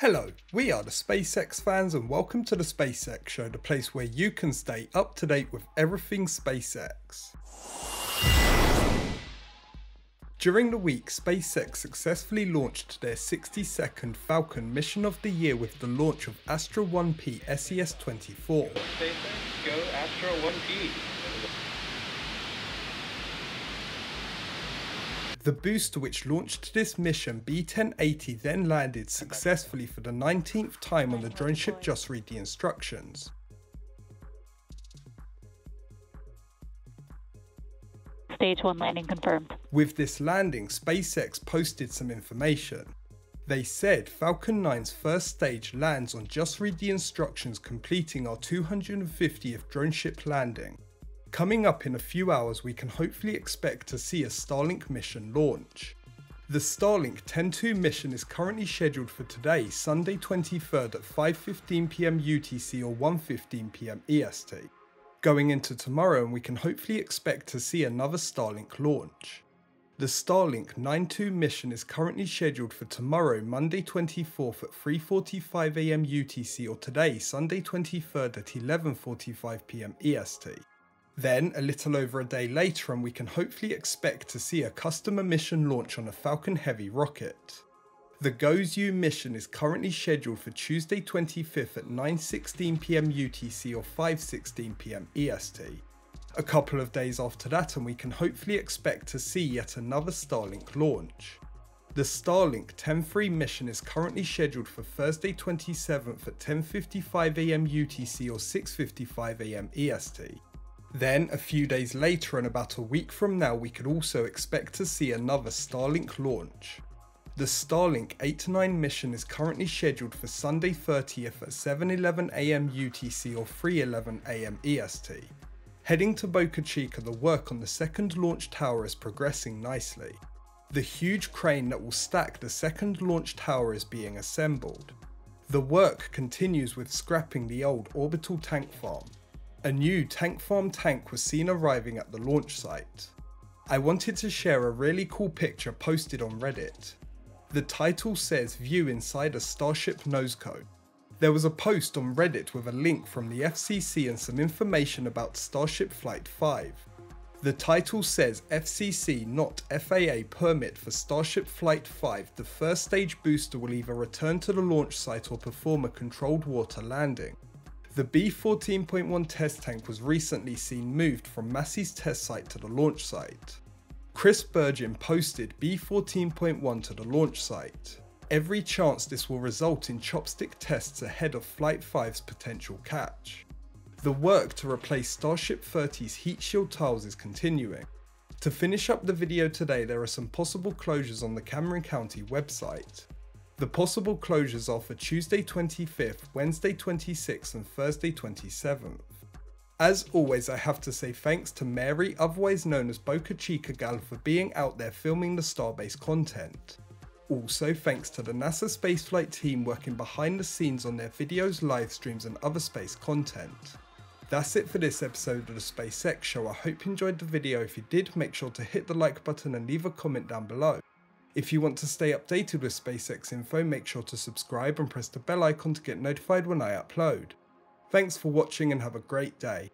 Hello, we are the SpaceX fans and welcome to the SpaceX Show, the place where you can stay up to date with everything SpaceX. During the week, SpaceX successfully launched their 62nd Falcon mission of the year with the launch of Astra 1P SES 24. Go SpaceX, go Astra 1P. The booster which launched this mission, B1080, then landed successfully for the 19th time on the drone ship Just Read the Instructions. Stage 1 landing confirmed. With this landing, SpaceX posted some information. They said Falcon 9's first stage lands on Just Read the Instructions, completing our 250th drone ship landing. Coming up in a few hours, we can hopefully expect to see a Starlink mission launch. The Starlink 10-2 mission is currently scheduled for today, Sunday 23rd at 5:15 PM UTC or 1:15 PM EST. Going into tomorrow, and we can hopefully expect to see another Starlink launch. The Starlink 9-2 mission is currently scheduled for tomorrow, Monday 24th at 3:45 AM UTC or today, Sunday 23rd at 11:45 PM EST. Then, a little over a day later, and we can hopefully expect to see a customer mission launch on a Falcon Heavy rocket. The GOES-U mission is currently scheduled for Tuesday 25th at 9:16 PM UTC or 5:16 PM EST. A couple of days after that, and we can hopefully expect to see yet another Starlink launch. The Starlink 10-3 mission is currently scheduled for Thursday 27th at 10:55 AM UTC or 6:55 AM EST. Then, a few days later and about a week from now, we could also expect to see another Starlink launch. The Starlink 8-9 mission is currently scheduled for Sunday 30th at 7:11 AM UTC or 3:11 AM EST. Heading to Boca Chica, the work on the second launch tower is progressing nicely. The huge crane that will stack the second launch tower is being assembled. The work continues with scrapping the old orbital tank farm. A new tank farm tank was seen arriving at the launch site. I wanted to share a really cool picture posted on Reddit. The title says "View inside a Starship nose cone." There was a post on Reddit with a link from the FCC and some information about Starship Flight 5. The title says FCC not FAA permit for Starship Flight 5. The first stage booster will either return to the launch site or perform a controlled water landing. The B14.1 test tank was recently seen moved from Massey's test site to the launch site. Chris Bergen posted B14.1 to the launch site. Every chance this will result in chopstick tests ahead of Flight 5's potential catch. The work to replace Starship 30's heat shield tiles is continuing. To finish up the video today, there are some possible closures on the Cameron County website. The possible closures are for Tuesday 25th, Wednesday 26th and Thursday 27th. As always, I have to say thanks to Mary, otherwise known as Boca Chica Gal, for being out there filming the Starbase content. Also thanks to the NASA Spaceflight team working behind the scenes on their videos, live streams and other space content. That's it for this episode of the SpaceX Show. I hope you enjoyed the video. If you did, make sure to hit the like button and leave a comment down below. If you want to stay updated with SpaceX info, make sure to subscribe and press the bell icon to get notified when I upload. Thanks for watching and have a great day.